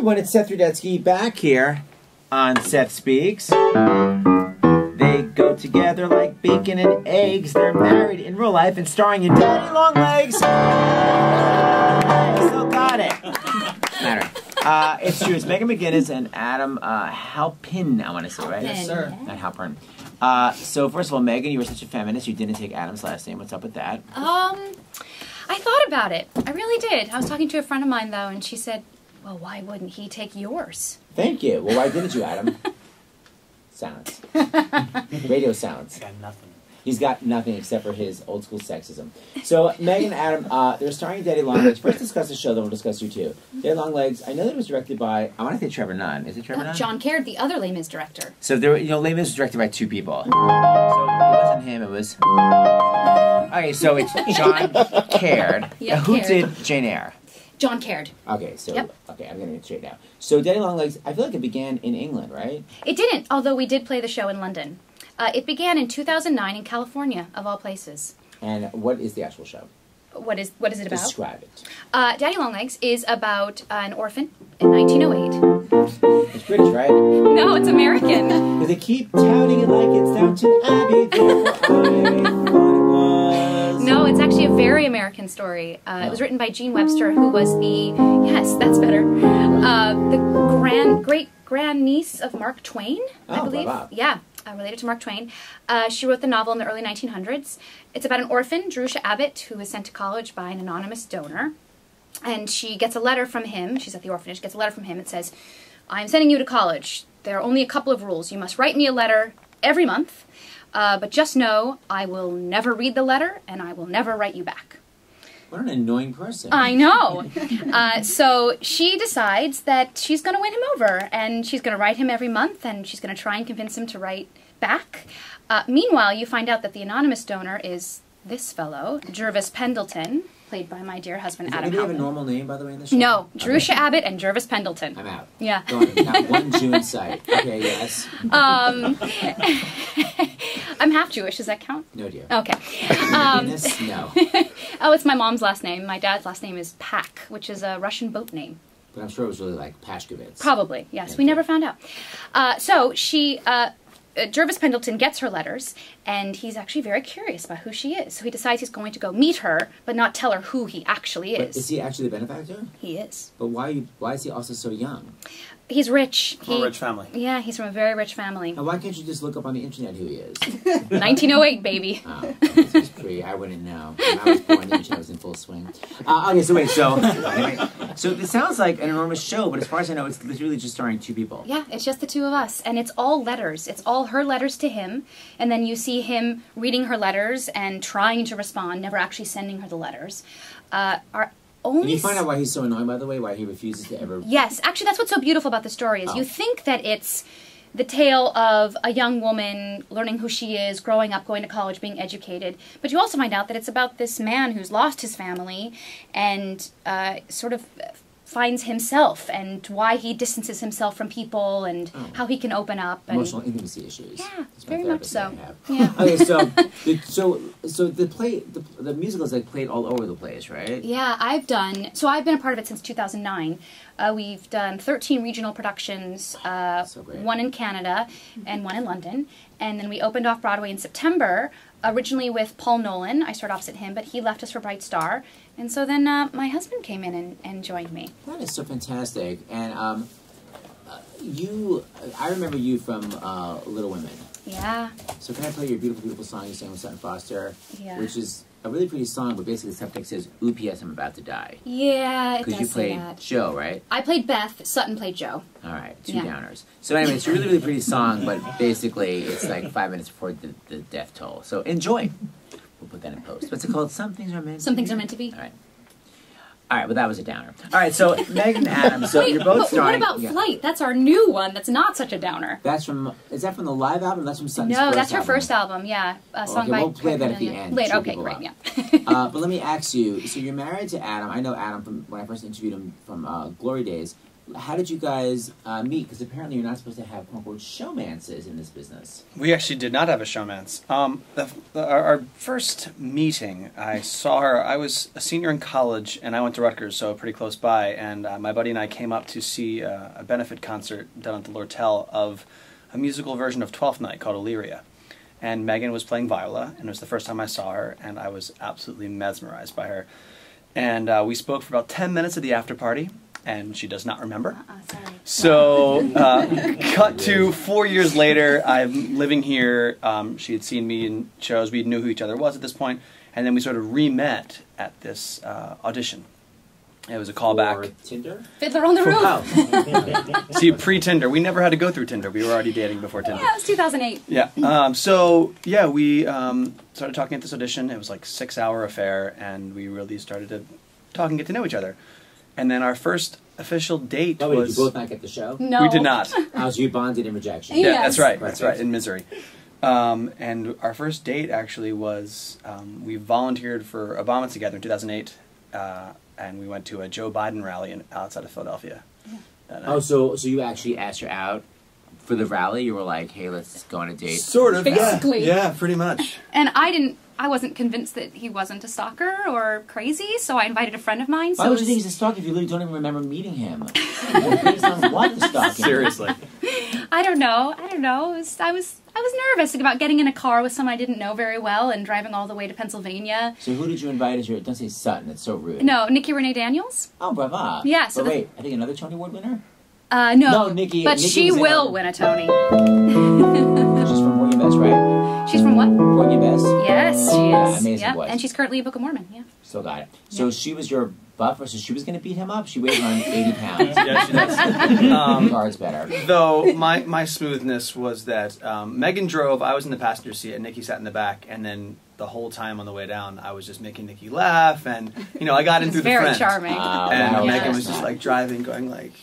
everyone, it's Seth Rudetsky back here on Seth Speaks. They go together like bacon and eggs. They're married in real life and starring in Daddy Long Legs. I still got it. Matter. It's true. It's Megan McGinnis and Adam Halpin, I want to say, right? Yes, sir. Not Halpern. So, first of all, Megan, you were such a feminist, you didn't take Adam's last name. What's up with that? I thought about it. I really did. I was talking to a friend of mine, though, and she said, well, why wouldn't he take yours? Thank you. Well, why didn't you, Adam? Silence. Radio silence. I got nothing. He's got nothing except for his old-school sexism. So, Megan and Adam, they're starring Daddy Long Legs. First discuss the show, then we'll discuss you two. Daddy Long Legs, I know that it was directed by, I want to say Trevor Nunn. Is it Trevor Nunn? John Caird, the other Les Mis director. So, there, you know, Les Mis was directed by two people. So, it wasn't him, it was... Okay, so it's John Caird. Yeah, now, who did Jane Eyre? John Caird. Okay, so okay, I'm gonna get straight now. So Daddy Long Legs, I feel like it began in England, right? It didn't, although we did play the show in London. It began in 2009 in California, of all places. And what is the actual show? What is it about? Describe it. Daddy Long Legs is about an orphan in 1908. It's British, right? No, it's American. They keep touting it like it's down to Abbey. No, it's actually a very American story. It was written by Jean Webster, who was the, yes, that's better, the great-grandniece of Mark Twain, I believe. Wow. Yeah, related to Mark Twain. She wrote the novel in the early 1900s. It's about an orphan, Jerusha Abbott, who was sent to college by an anonymous donor. And she gets a letter from him. She's at the orphanage, gets a letter from him. It says, I'm sending you to college. There are only a couple of rules. You must write me a letter every month. But just know, I will never read the letter, and I will never write you back. What an annoying person. I know. So she decides that she's going to win him over, and she's going to write him every month, and she's going to try and convince him to write back. Meanwhile, you find out that the anonymous donor is this fellow, Jervis Pendleton, played by my dear husband, Adam Halpin. Do you have a normal name, by the way, in this show? No. Jerusha Abbott and Jervis Pendleton. I'm out. Yeah. Not one Jew in sight. Okay, yes. I'm half Jewish. Does that count? No, dear. Okay. No. Oh, it's my mom's last name. My dad's last name is Pak, which is a Russian boat name. But I'm sure it was really like Pashkovitz. Probably, yes. We never found out. So she... Jervis Pendleton gets her letters, and he's actually very curious about who she is. So he decides he's going to go meet her, but not tell her who he actually is. But is he actually the benefactor? He is. But why is he also so young? He's rich. From a rich family. Yeah, he's from a very rich family. Now, why can't you just look up on the internet who he is? 1908, baby. Oh, this was pre. I wouldn't know. When I was born, the internet was in full swing. Okay, so wait, so this sounds like an enormous show, but as far as I know, it's literally just starring two people. Yeah, it's just the two of us, and it's all letters. It's all her letters to him, and then you see him reading her letters and trying to respond, never actually sending her the letters. Can you find out why he's so annoying, by the way, why he refuses to ever... Yes, actually, that's what's so beautiful about the story, is you think that it's the tale of a young woman learning who she is, growing up, going to college, being educated, but you also find out that it's about this man who's lost his family and sort of finds himself and why he distances himself from people and how he can open up. And emotional intimacy issues. Yeah, very much so. Yeah. Okay, so the musical is like played all over the place, right? Yeah, I've been a part of it since 2009. We've done 13 regional productions, one in Canada and one in London. And then we opened off Broadway in September, originally with Paul Nolan. I started opposite him, but he left us for Bright Star. And so then my husband came in and joined me. That is so fantastic. And I remember you from Little Women. Yeah. So can I play your beautiful, beautiful song you sang with Sutton Foster? Yeah. Which is a really pretty song, but basically the subtext says, "Oops, I'm about to die." Yeah, it does. Because you played Joe, right? I played Beth. Sutton played Joe. All right, two downers. So anyway, it's a really, really pretty song, but basically it's like 5 minutes before the death toll. So enjoy. We'll put that in post. What's it called? Some Things Are Meant to Be. Some Things Are Meant to Be. All right. All right, well, that was a downer. All right, so Megan and Adam, so you're both starring... What about Flight? That's our new one that's not such a downer. That's from... Is that from the live album? That's from Sutton's first album. No, that's her first album, yeah. We'll play that at the end. Later, okay, great, yeah. But let me ask you, so you're married to Adam. I know Adam from when I first interviewed him from Glory Days. How did you guys meet? Because apparently you're not supposed to have quote-unquote showmances in this business. We actually did not have a showmance. Our first meeting, I saw her, I was a senior in college, and I went to Rutgers, so pretty close by, and my buddy and I came up to see a benefit concert done at the Lortel of a musical version of Twelfth Night called Elyria. And Megan was playing Viola, and it was the first time I saw her, and I was absolutely mesmerized by her. And we spoke for about 10 minutes at the after party, and she does not remember. Sorry. So, cut to 4 years later, I'm living here. She had seen me in shows. We knew who each other was at this point, and then we sort of re-met at this audition. It was a callback. For Tinder? Fiddler on the Roof. Oh. See, pre-Tinder. We never had to go through Tinder. We were already dating before Tinder. Yeah, it was 2008. Yeah. So, yeah, we started talking at this audition. It was like a 6-hour affair, and we really started to talk and get to know each other. And then our first official date was... Did you both not get the show? No. We did not. As you bonded in rejection. Yeah, yes. That's right. Perfect. That's right, in misery. And our first date, actually, was... we volunteered for Obama together in 2008, and we went to a Joe Biden rally outside of Philadelphia. Yeah. Oh, so you actually asked her out for the rally? You were like, hey, let's go on a date. Sort of, basically. Yeah, pretty much. And I wasn't convinced that he wasn't a stalker or crazy, so I invited a friend of mine. Why would you think he's a stalker if you literally don't even remember meeting him? Seriously. I don't know. I was nervous about getting in a car with someone I didn't know very well and driving all the way to Pennsylvania. So who did you invite as your... Don't say Sutton. It's so rude. No, Nikki Renee Daniels. Oh, bravo. Yeah. So wait, I think another Tony Award winner? No. No, Nikki. But she will win a Tony. She's from Porgy and Bess, right? She's from what? Porgy and Bess. Yes, she is. Amazing voice. And she's currently a Book of Mormon. Yeah. Still got it. So she was your... Buffer, so she was going to beat him up. She weighed around 80 pounds. Yeah, she does. Cards better. Though my smoothness was that Megan drove, I was in the passenger seat, and Nikki sat in the back, and then the whole time on the way down, I was just making Nikki laugh, and, you know, I got in through the friend. Very charming. And Megan was just, like, driving, going, like,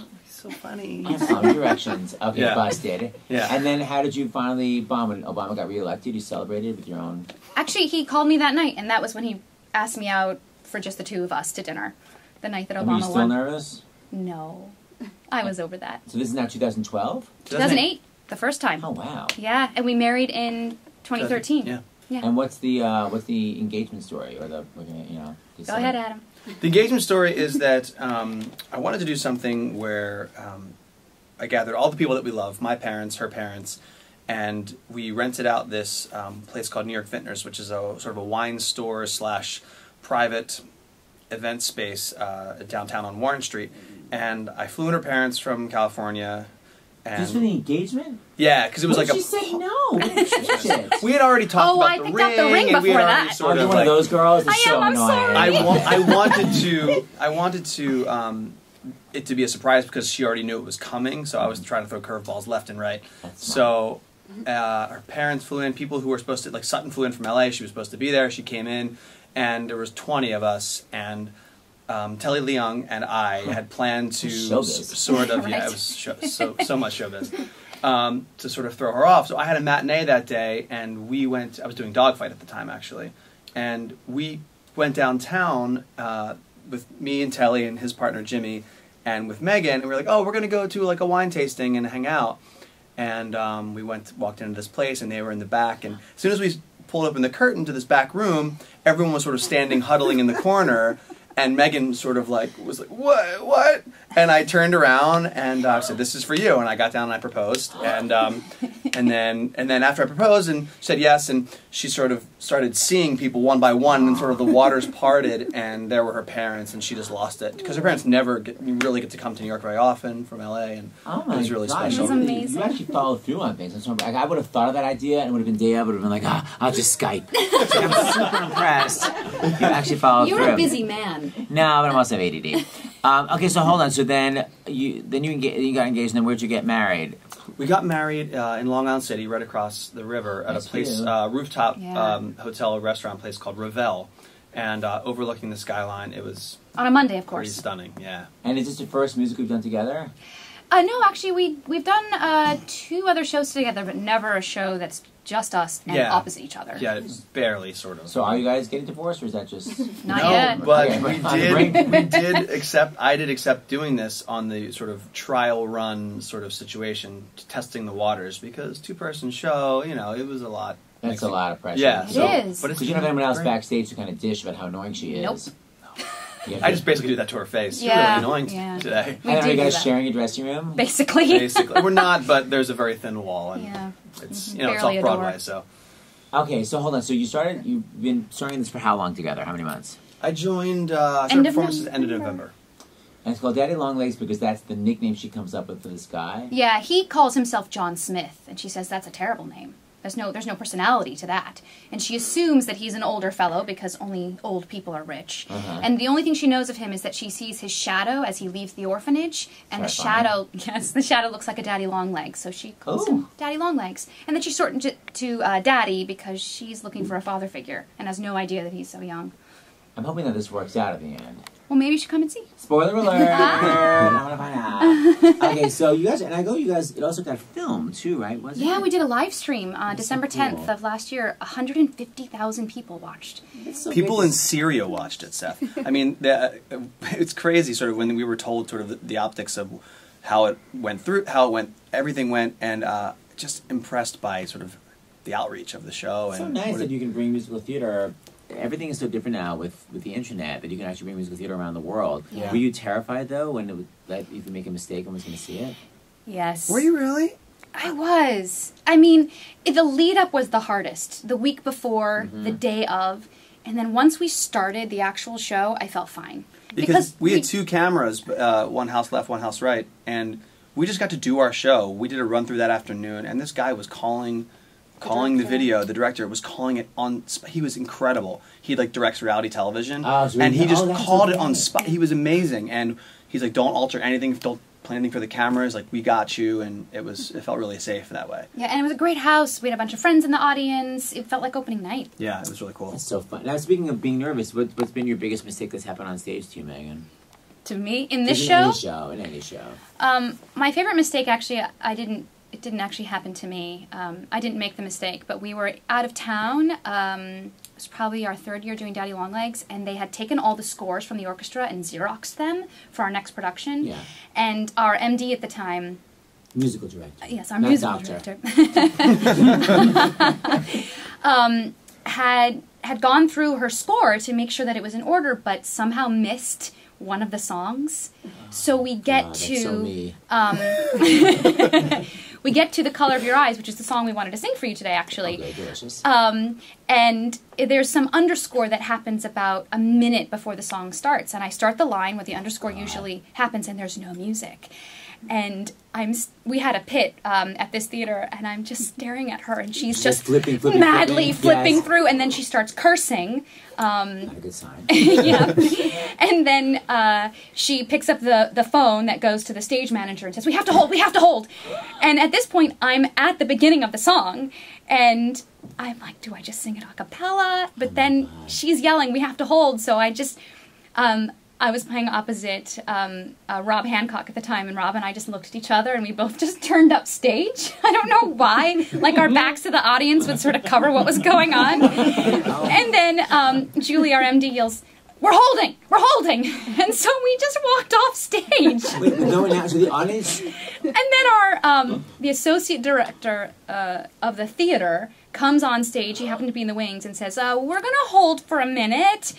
oh, he's so funny. Directions. Okay, yeah. Busted. Yeah. And then how did you finally bond when Obama got reelected? You celebrated with your own... Actually, he called me that night, and that was when he asked me out for just the two of us to dinner, the night that Obama won. Were you still nervous? No. I was over that. So this is now 2012? 2008. The first time. Oh, wow. Yeah, and we married in 2013. Yeah. And what's the engagement story? Or the, you know... Go ahead, Adam. The engagement story is that I wanted to do something where I gathered all the people that we love, my parents, her parents, and we rented out this place called New York Vintners, which is a sort of a wine store slash... private event space downtown on Warren Street, and I flew in her parents from California. And just for the engagement? Yeah, because it was like a... She said no. We had already talked about the ring. Oh, I picked up the ring before that. Are you one of those girls? I am. I'm sorry. I wanted it to be a surprise because she already knew it was coming. So I was trying to throw curveballs left and right. So her parents flew in. People who were supposed to, like Sutton, flew in from LA. She was supposed to be there. She came in. And there was 20 of us, and Telly Leung and I had planned to sort of, yeah, it was so much showbiz, to sort of throw her off. So I had a matinee that day, and we went, I was doing Dogfight at the time, actually, and we went downtown with me and Telly and his partner Jimmy, and with Megan, and we were like, oh, we're going to go to like a wine tasting and hang out. And we walked into this place, and they were in the back, and as soon as we pulled open the curtain to this back room, everyone was sort of standing, huddling in the corner, and Megan sort of like, was like, what? And I turned around and said, this is for you, and I got down and I proposed, and then after I proposed and said yes, and she sort of started seeing people one by one, and sort of the waters parted, and there were her parents, and she just lost it, because her parents never really get to come to New York very often from LA, and it was really special. That was amazing. You actually followed through on things. I would have thought of that idea, and it would have been day of, I would have been like, ah, I'll just Skype. I'm super impressed. You actually followed through. You're a busy man. No, but I'm also ADD. Okay, so hold on. So then you got engaged, and then where'd you get married? We got married in Long Island City, right across the river, at a place, rooftop hotel, restaurant place called Revel, and overlooking the skyline. It was on a Monday, of course. Pretty stunning, yeah. And is this the first music we've done together? No, actually, we've done two other shows together, but never a show that's just us and opposite each other. Yeah, barely, sort of. So are you guys getting divorced, or is that just... Not yet. But we did accept, I did accept doing this on the sort of trial run sort of situation, testing the waters, because two-person show, you know, it was a lot. That's a lot of pressure. Yeah, it is. Because you don't have anyone else backstage to kind of dish about how annoying she is. Nope. I just basically do that to her face. Yeah. You're really annoying today. Are you guys sharing a dressing room? Basically. We're not, but there's a very thin wall. And it's, you know, it's off Broadway, so. Okay, so hold on. So you've been starting this for how long together? How many months? I joined, performances end of November. And it's called Daddy Long Legs because that's the nickname she comes up with for this guy? Yeah, he calls himself John Smith, and she says that's a terrible name. There's no personality to that. And she assumes that he's an older fellow because only old people are rich. And the only thing she knows of him is that she sees his shadow as he leaves the orphanage. And the shadow looks like a daddy long leg. So she calls him Daddy Long Legs. And then she shortens it to Daddy because she's looking for a father figure and has no idea that he's so young. I'm hoping that this works out at the end. Well, maybe you should come and see. Spoiler alert! I want to find out. Okay, so you guys, and I go, you guys, it also got filmed too, right? Yeah, we did a live stream December 10th of last year. 150,000 people watched. People in Syria watched it, Seth. I mean, it's crazy, sort of, when we were told sort of the optics of how it went through, everything went, and just impressed by sort of the outreach of the show. It's so nice that you can bring musical theater. Everything is so different now with the internet that you can actually bring musical theater around the world. Yeah. Were you terrified though when it was, like, if you make a mistake, no one's going to see it? Yes. Were you really? I was. I mean, the lead up was the hardest. The week before, the day of, and then once we started the actual show, I felt fine because we had two cameras, one house left, one house right, and we just got to do our show. We did a run through that afternoon, and this guy was calling the video, the director was calling it on. He was incredible. He like directs reality television, and he just called it on spot. He was amazing, and he's like, "Don't alter anything. Don't plan anything for the cameras. Like we got you." And it felt really safe that way. Yeah, and it was a great house. We had a bunch of friends in the audience. It felt like opening night. Yeah, it was really cool. It's so fun. Now, speaking of being nervous, what's been your biggest mistake that's happened on stage to you, Megan? To me in this show? In any show. My favorite mistake actually, It didn't actually happen to me. I didn't make the mistake, but we were out of town. It was probably our third year doing Daddy Long Legs, and they had taken all the scores from the orchestra and Xeroxed them for our next production. Yeah. And our MD at the time... Musical director. Yes, our musical director. had gone through her score to make sure that it was in order, but somehow missed one of the songs. So we get we get to The Color of Your Eyes, which is the song we wanted to sing for you today, actually. Okay, delicious. And there's some underscore that happens about a minute before the song starts, and I start the line where the underscore usually happens, and there's no music. And we had a pit at this theater, and I'm just staring at her, and she's just madly flipping through, and then she starts cursing. Not a good sign. Yeah. And then she picks up the phone that goes to the stage manager and says, "We have to hold, we have to hold." And at this point, I'm at the beginning of the song, and I'm like, do I just sing it a cappella? But then she's yelling, "We have to hold." So I just, I was playing opposite Rob Hancock at the time, and Rob and I just looked at each other, and we both just turned up stage. I don't know why. Like, our backs to the audience would sort of cover what was going on. And then Julie, our MD, yells, "We're holding! We're holding!" And so we just walked off stage. Wait, no one out to the audience? And then our, the associate director of the theater comes on stage, he happened to be in the wings, and says, "We're going to hold for a minute."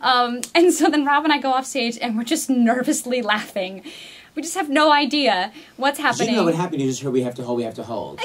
And so then Rob and I go off stage, and we're just nervously laughing. We just have no idea what's happening. You know what happened, you just heard, "We have to hold, we have to hold."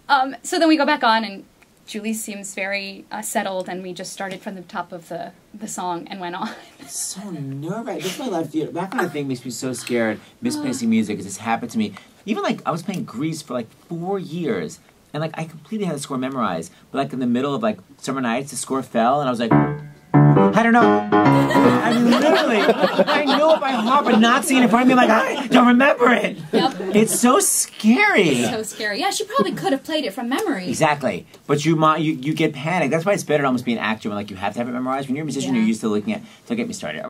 Yeah. So then we go back on, and Julie seems very settled, and we just started from the top of the song and went on. It's so nerve-wracking. That's why I love theater. That kind of thing makes me so scared, misplacing music, because it's happened to me. Even, like, I was playing Grease for, like, 4 years, and, like, I completely had the score memorized. But, like, in the middle of, like, Summer Nights, the score fell, and I was like, I don't know. I'm literally, I know it by heart, but not seeing it in front of me, I'm like, I don't remember it. Yep. It's so scary. It's so scary. Yeah, she probably could have played it from memory. Exactly. But you get panicked. That's why it's better to almost be an actor when, like, you have to have it memorized. When you're a musician, you're used to looking at, so get me started.